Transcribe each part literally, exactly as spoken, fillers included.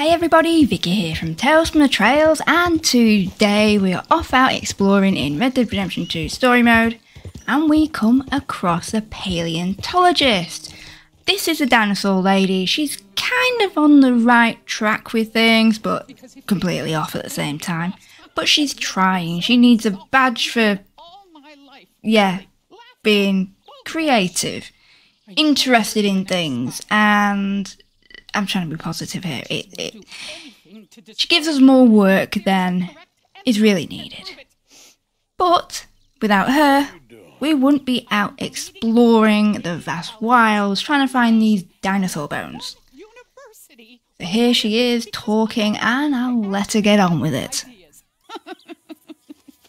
Hey everybody, Vicky here from Tales from the Trails, and today we are off out exploring in Red Dead Redemption two story mode, and we come across a paleontologist. This is a dinosaur lady. She's kind of on the right track with things, but completely off at the same time. But she's trying. She needs a badge for, yeah, being creative, interested in things, and I'm trying to be positive here. It, it, she gives us more work than is really needed. But without her, we wouldn't be out exploring the vast wilds, trying to find these dinosaur bones. So here she is talking, and I'll let her get on with it.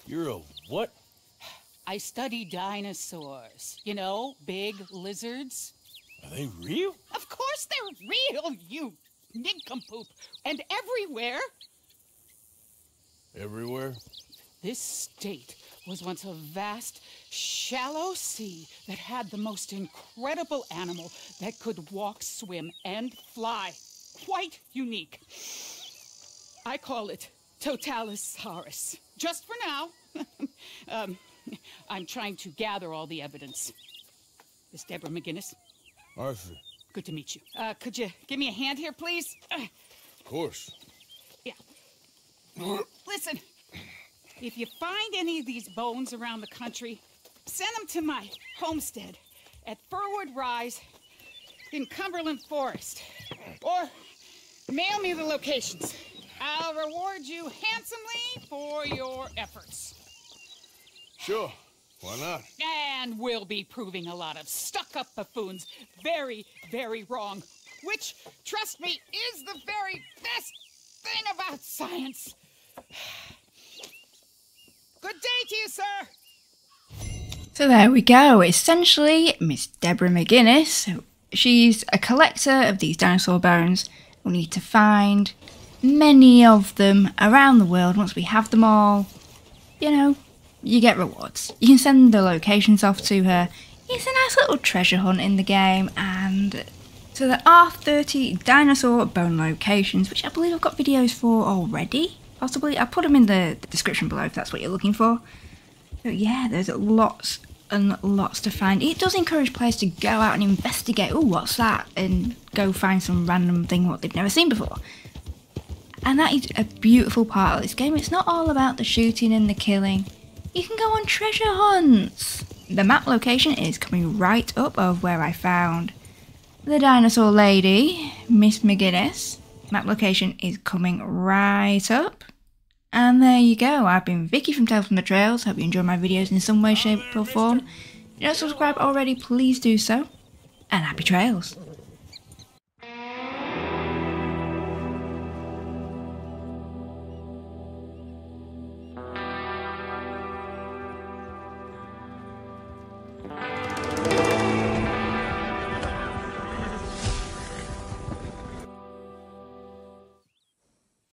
You're a what? I study dinosaurs. You know, big lizards. Are they real? Of course they're real, you nincompoop. And everywhere. Everywhere? This state was once a vast, shallow sea that had the most incredible animal that could walk, swim, and fly. Quite unique. I call it Totalis Horus. Just for now. um, I'm trying to gather all the evidence. Miss Deborah MacGuinness. Arthur. Good to meet you. Uh, could you give me a hand here, please? Of course. Yeah. Listen, if you find any of these bones around the country, send them to my homestead at Furwood Rise in Cumberland Forest. Or mail me the locations. I'll reward you handsomely for your efforts. Sure. Why not? And we'll be proving a lot of stuck-up buffoons very, very wrong. Which, trust me, is the very best thing about science. Good day to you, sir. So there we go. Essentially, Miss Deborah MacGuinness, she's a collector of these dinosaur bones. We'll need to find many of them around the world. Once we have them all, you know, you get rewards. You can send the locations off to her. It's a nice little treasure hunt in the game, and so there are thirty dinosaur bone locations, which I believe I've got videos for already, possibly. I'll put them in the description below if that's what you're looking for. So yeah, there's lots and lots to find. It does encourage players to go out and investigate, oh, what's that? And go find some random thing what they've never seen before. And that is a beautiful part of this game. It's not all about the shooting and the killing. You can go on treasure hunts! The map location is coming right up of where I found the dinosaur lady, Miss MacGuinness. Map location is coming right up. And there you go, I've been Vicky from Tales from the Trails. Hope you enjoy my videos in some way, shape or form. If you don't subscribe already, please do so. And happy trails!